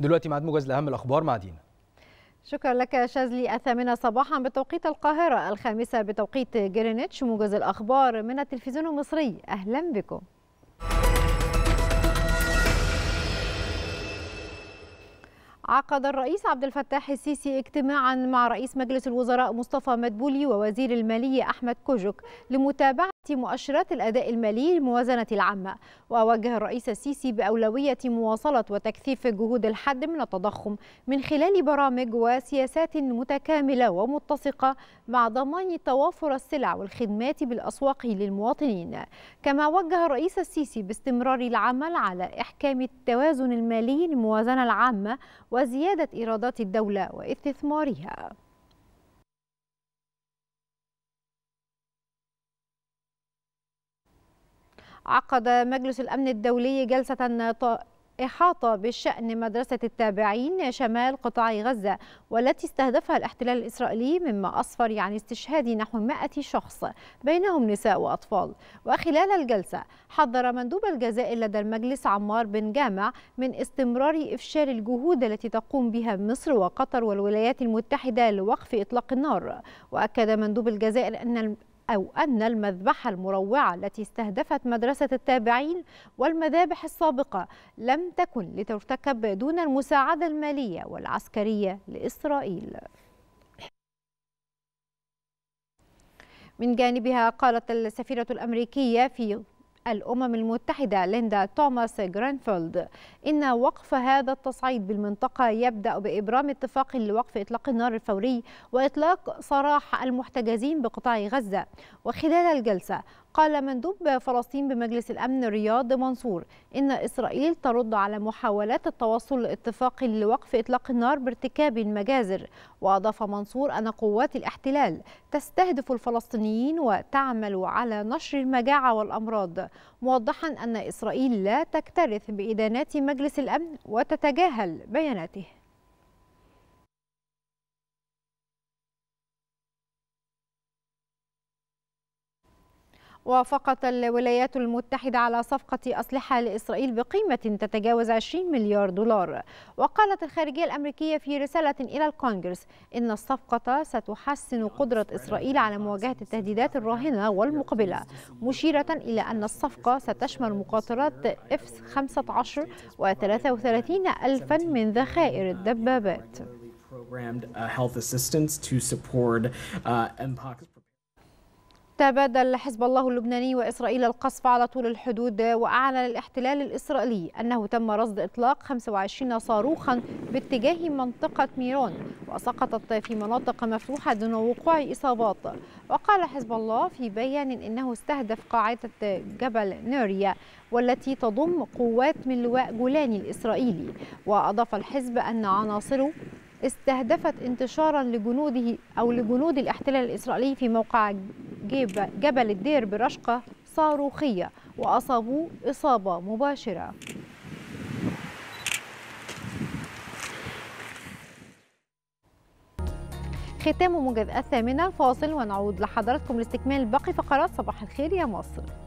دلوقتي ميعاد موجز لاهم الاخبار مع دينا. شكرا لك شاذلي. 8 صباحا بتوقيت القاهرة، 5 بتوقيت جرينتش، موجز الأخبار من التلفزيون المصري. أهلا بكم. عقد الرئيس عبد الفتاح السيسي اجتماعا مع رئيس مجلس الوزراء مصطفى مدبولي ووزير المالية احمد كوجوك لمتابعة مؤشرات الأداء المالي للموازنة العامة. ووجه الرئيس السيسي بأولوية مواصلة وتكثيف جهود الحد من التضخم من خلال برامج وسياسات متكاملة ومتسقة مع ضمان توافر السلع والخدمات بالأسواق للمواطنين. كما وجه الرئيس السيسي باستمرار العمل على إحكام التوازن المالي للموازنة العامة وزيادة إيرادات الدولة واستثمارها. عقد مجلس الأمن الدولي جلسة إحاطة بشأن مدرسة التابعين شمال قطاع غزة، والتي استهدفها الاحتلال الإسرائيلي، مما أسفر عن استشهاد نحو 100 شخص بينهم نساء وأطفال. وخلال الجلسة حذر مندوب الجزائر لدى المجلس عمار بن جامع من استمرار إفشال الجهود التي تقوم بها مصر وقطر والولايات المتحدة لوقف إطلاق النار. وأكد مندوب الجزائر أن المذبحة المروعة التي استهدفت مدرسة التابعين والمذابح السابقة لم تكن لترتكب دون المساعدة المالية والعسكرية لإسرائيل. من جانبها قالت السفيرة الأمريكية في الأمم المتحدة ليندا توماس غرينفيلد إن وقف هذا التصعيد بالمنطقة يبدأ بإبرام اتفاق لوقف إطلاق النار الفوري وإطلاق سراح المحتجزين بقطاع غزة. وخلال الجلسة قال مندوب فلسطين بمجلس الأمن رياض منصور إن إسرائيل ترد على محاولات التوصل لاتفاق لوقف إطلاق النار بارتكاب المجازر. وأضاف منصور أن قوات الاحتلال تستهدف الفلسطينيين وتعمل على نشر المجاعة والأمراض، موضحا أن إسرائيل لا تكترث بإدانات مجلس الأمن وتتجاهل بياناته. وافقت الولايات المتحدة على صفقة أسلحة لإسرائيل بقيمة تتجاوز 20 مليار دولار. وقالت الخارجية الأمريكية في رسالة إلى الكونغرس إن الصفقة ستحسن قدرة إسرائيل على مواجهة التهديدات الراهنة والمقبلة، مشيرة إلى أن الصفقة ستشمل مقاطرات F-15 و33,000 من ذخائر الدبابات. تبادل حزب الله اللبناني وإسرائيل القصف على طول الحدود، وأعلن الاحتلال الإسرائيلي أنه تم رصد إطلاق 25 صاروخا باتجاه منطقة ميرون، وسقطت في مناطق مفتوحة دون وقوع إصابات. وقال حزب الله في بيان أنه استهدف قاعدة جبل نوريا والتي تضم قوات من لواء جولاني الإسرائيلي. وأضاف الحزب أن عناصره استهدفت انتشارا لجنوده أو لجنود الاحتلال الإسرائيلي في موقع جبل الدير برشقة صاروخية، وأصابوا إصابة مباشرة. ختام موجز 8، فاصل ونعود لحضراتكم لاستكمال باقي فقرات صباح الخير يا مصر.